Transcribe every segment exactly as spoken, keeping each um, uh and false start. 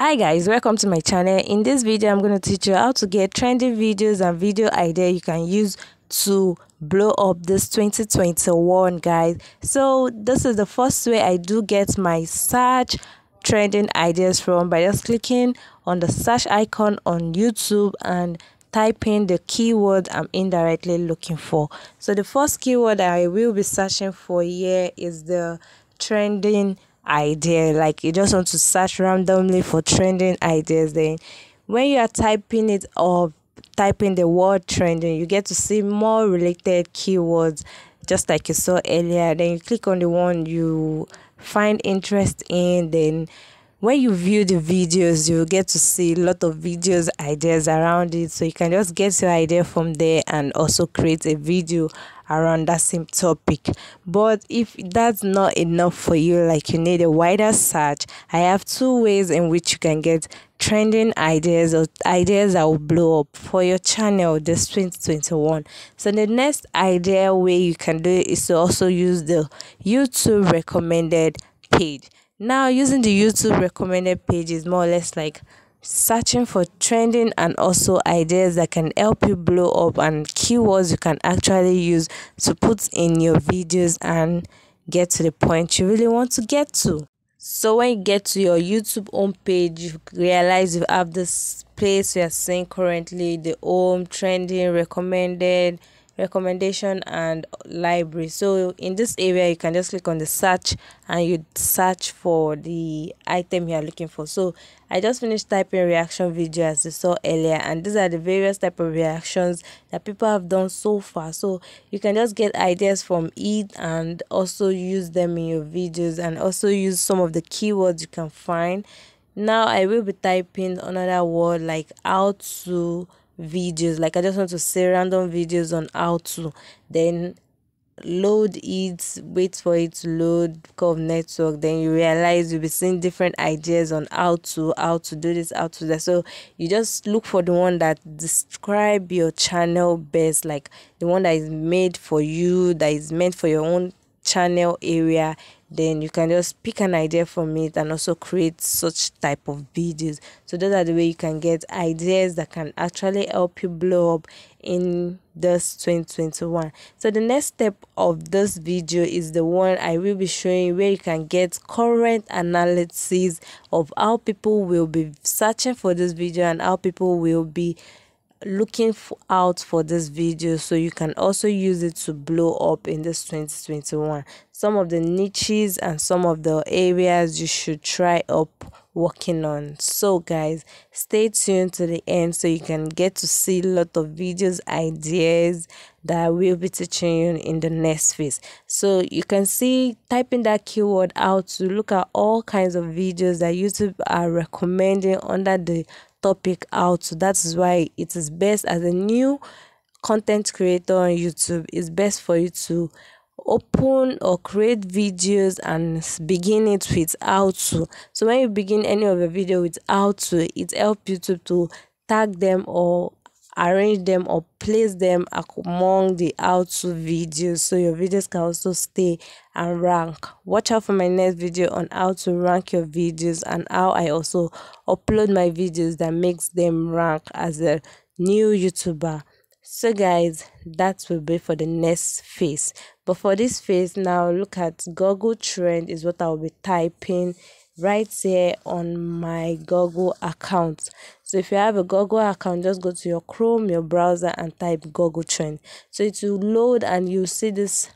Hi guys, welcome to my channel. In this video I'm going to teach you how to get trending videos and video idea you can use to blow up this twenty twenty-one, guys. So this is the first way I do get my search trending ideas from, by just clicking on the search icon on YouTube and typing the keyword I'm indirectly looking for. So the first keyword I will be searching for here is the trending idea. Like, you just want to search randomly for trending ideas. Then when you are typing it or typing the word trending, you get to see more related keywords, just like you saw earlier. Then you click on the one you find interest in. Then when you view the videos, you get to see a lot of videos ideas around it, so you can just get your idea from there and also create a video around that same topic. But if that's not enough for you, like you need a wider search, I have two ways in which you can get trending ideas or ideas that will blow up for your channel this twenty twenty-one. So the next idea way you can do it is to also use the YouTube recommended page. Now, using the YouTube recommended page is more or less like searching for trending and also ideas that can help you blow up and keywords you can actually use to put in your videos and get to the point you really want to get to. So when you get to your YouTube homepage, you realize you have this place we are seeing currently, the home, trending, recommended, recommendation and library. So in this area you can just click on the search and you search for the item you are looking for. So I just finished typing reaction video as you saw earlier, and these are the various type of reactions that people have done so far. So you can just get ideas from it and also use them in your videos and also use some of the keywords you can find. Now I will be typing another word like how to videos. Like, I just want to say random videos on how to, then load it, wait for it to load because of network. Then you realize you'll be seeing different ideas on how to how to do this, how to that. So you just look for the one that describe your channel best, like the one that is made for you, that is meant for your own channel area. Then you can just pick an idea from it and also create such type of videos. So those are the way you can get ideas that can actually help you blow up in this twenty twenty-one. So the next step of this video is the one I will be showing where you can get current analysis of how people will be searching for this video and how people will be looking for, out for this video, so you can also use it to blow up in this twenty twenty-one. Some of the niches and some of the areas you should try up working on. So guys, stay tuned to the end so you can get to see a lot of videos ideas that I will be teaching you in the next phase. So you can see typing that keyword out to look at all kinds of videos that YouTube are recommending under the topic out. So that is why it is best as a new content creator on YouTube, it's best for you to open or create videos and begin it with how to. So when you begin any of a video with how to, it helps YouTube to tag them or arrange them or place them among the how to videos, so your videos can also stay and rank. Watch out for my next video on how to rank your videos and how I also upload my videos that makes them rank as a new YouTuber. So guys, that will be for the next phase. But for this phase now, look at Google Trend is what I'll be typing right here on my Google account. So if you have a Google account, just go to your Chrome, your browser, and type Google Trend. So it will load and you see this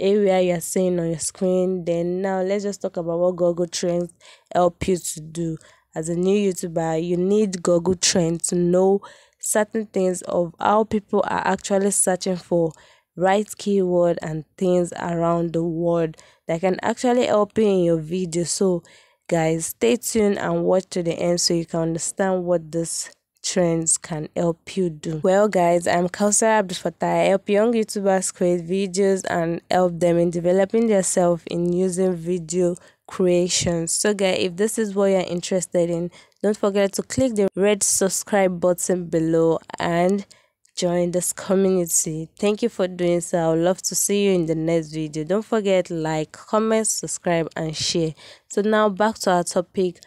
area you're seeing on your screen. Then now let's just talk about what Google Trends help you to do. As a new YouTuber, you need Google Trends to know certain things of how people are actually searching for right keyword and things around the world that can actually help you in your video. So guys, stay tuned and watch to the end so you can understand what this trends can help you do. Well guys, I'm Kaosarah Abdulfatai. I help young YouTubers create videos and help them in developing themselves in using video creation. So guys, if this is what you're interested in, don't forget to click the red subscribe button below and join this community. Thank you for doing so. I would love to see you in the next video. Don't forget, like, comment, subscribe and share. So now back to our topic.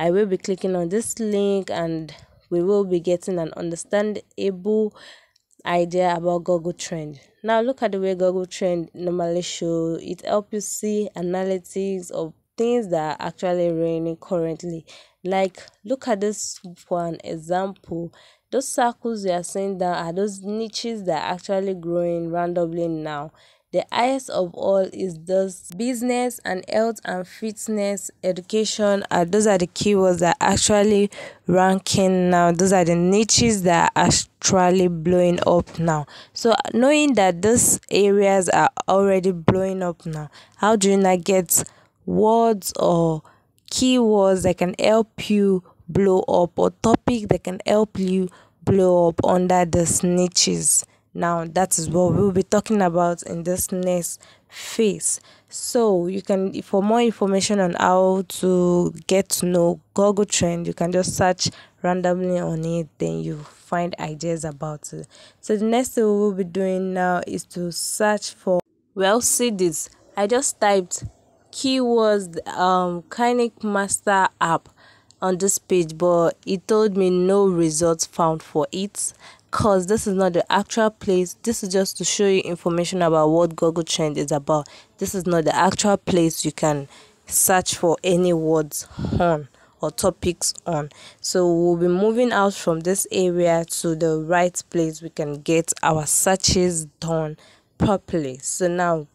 I will be clicking on this link and we will be getting an understandable idea about Google Trend. Now look at the way Google Trend normally show. It helps you see analytics of things that are actually raining currently. Like look at this one example. Those circles you are seeing down are those niches that are actually growing randomly now. The highest of all is those business and health and fitness, education. Uh, those are the keywords that are actually ranking now. Those are the niches that are actually blowing up now. So knowing that those areas are already blowing up now, how do you not get words or keywords that can help you blow up, or topic that can help you blow up under the niches? Now that is what we'll be talking about in this next phase. So you can, for more information on how to get to know Google Trend, you can just search randomly on it, then you find ideas about it. So the next thing we'll be doing now is to search for, well, see this, I just typed keywords um Kinemaster app on this page, but it told me no results found for it, because this is not the actual place. This is just to show you information about what Google Trend is about. This is not the actual place you can search for any words on or topics on. So we'll be moving out from this area to the right place we can get our searches done properly. So now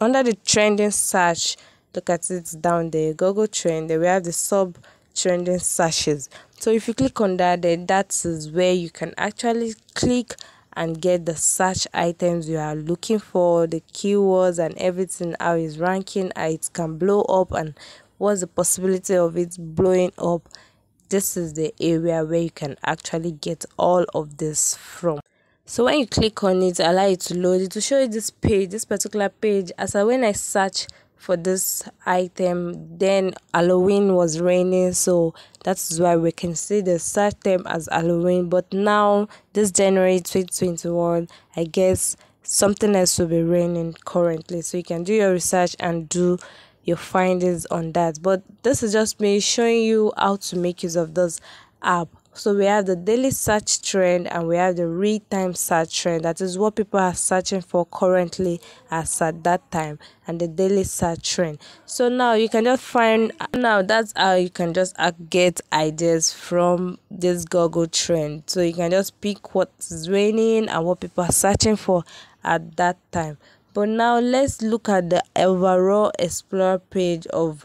under the trending search, look at it down there, Google Trend, we have the sub trending searches. So if you click on that, then that is where you can actually click and get the search items you are looking for, the keywords and everything, how it's ranking, how it can blow up, and what's the possibility of it blowing up. This is the area where you can actually get all of this from. So when you click on it, allow it to load. It will show you this page, this particular page. As I, when I search for this item, then Halloween was raining, so that's why we can see the search term as Halloween. But now this January twenty twenty-one, I guess something else will be raining currently, so you can do your research and do your findings on that. But this is just me showing you how to make use of this app. So we have the daily search trend and we have the real-time search trend. That is what people are searching for currently as at that time, and the daily search trend. So now you can just find, now that's how you can just get ideas from this Google Trend. So you can just pick what's raining and what people are searching for at that time. But now let's look at the overall Explorer page of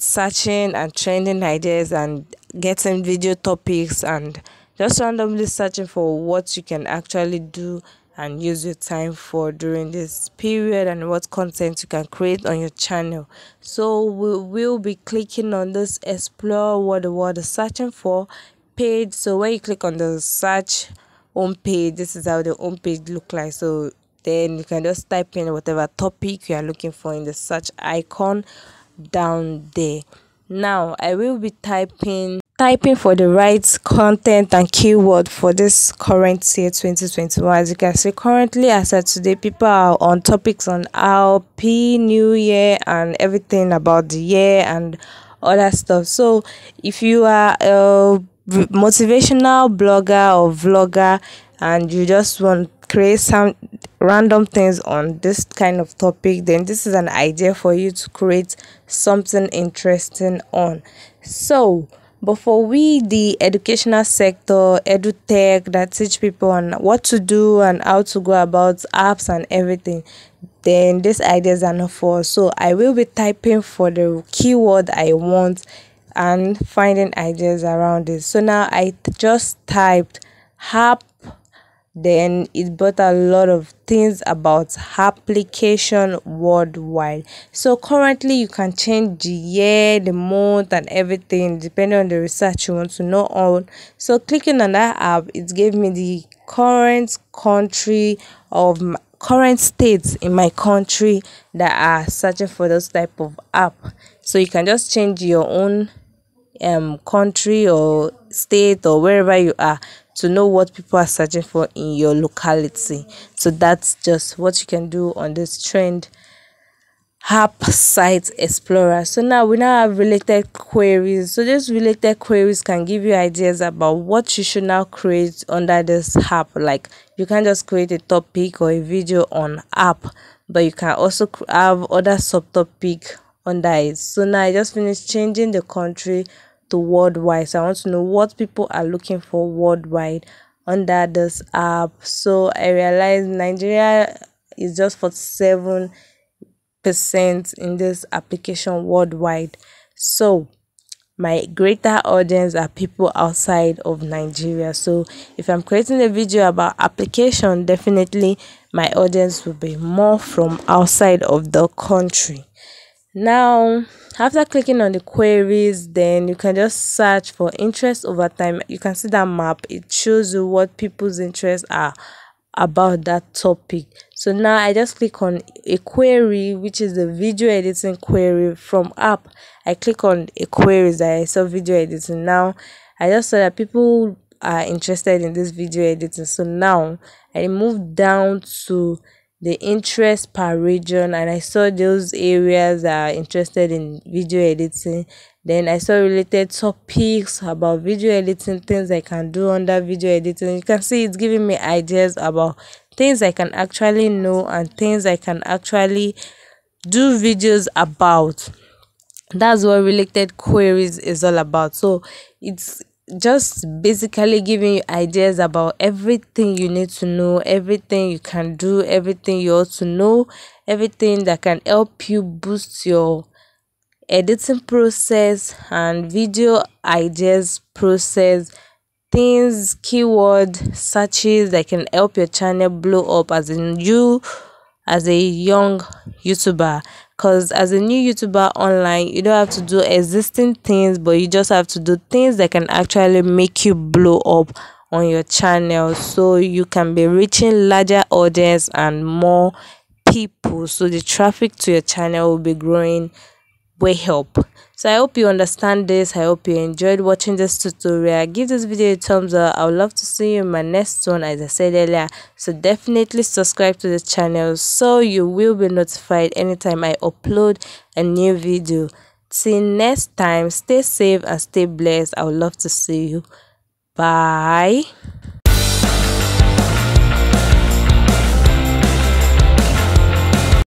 searching and trending ideas and getting video topics, and just randomly searching for what you can actually do and use your time for during this period, and what content you can create on your channel. So we will be clicking on this explore what the world is searching for page. So when you click on the search home page, this is how the home page look like. So then you can just type in whatever topic you are looking for in the search icon down there. Now I will be typing typing for the right content and keyword for this current year twenty twenty-one. As you can see, currently as of today, people are on topics on our P new year and everything about the year and other stuff. So if you are a motivational blogger or vlogger and you just want to create some random things on this kind of topic, then this is an idea for you to create something interesting on. So but for we, the educational sector, edutech, that teach people on what to do and how to go about apps and everything, then these ideas are not for us. So I will be typing for the keyword I want and finding ideas around it. So now I just typed app, then it brought a lot of things about application worldwide. So currently you can change the year, the month and everything depending on the research you want to know on. So clicking on that app, it gave me the current country of my, current states in my country that are searching for those type of app. So you can just change your own um country or state or wherever you are to know what people are searching for in your locality. So that's just what you can do on this trend App Site Explorer. So now we now have related queries. So these related queries can give you ideas about what you should now create under this app. Like you can just create a topic or a video on app, but you can also have other subtopic under it. So now I just finished changing the country to worldwide. So I want to know what people are looking for worldwide under this app. So I realized Nigeria is just forty-seven percent in this application worldwide. So my greater audience are people outside of Nigeria. So if I'm creating a video about application, definitely my audience will be more from outside of the country. Now after clicking on the queries, then you can just search for interest over time. You can see that map, it shows you what people's interests are about that topic. So now I just click on a query, which is the video editing query from app. I click on a query that I saw video editing. Now I just saw that people are interested in this video editing. So now I move down to the interest per region, and I saw those areas that are interested in video editing. Then I saw related topics about video editing, things I can do under video editing. You can see it's giving me ideas about things I can actually know and things I can actually do videos about. That's what related queries is all about. So it's just basically giving you ideas about everything you need to know, everything you can do, everything you ought to know, everything that can help you boost your editing process and video ideas process, things, keyword searches that can help your channel blow up as in you as a young YouTuber. Because as a new YouTuber online, you don't have to do existing things, but you just have to do things that can actually make you blow up on your channel, so you can be reaching larger audience and more people, so the traffic to your channel will be growing way up. So I hope you understand this. I hope you enjoyed watching this tutorial. Give this video a thumbs up. I would love to see you in my next one, as I said earlier. So definitely subscribe to this channel so you will be notified anytime I upload a new video. Till next time, stay safe and stay blessed. I would love to see you. Bye.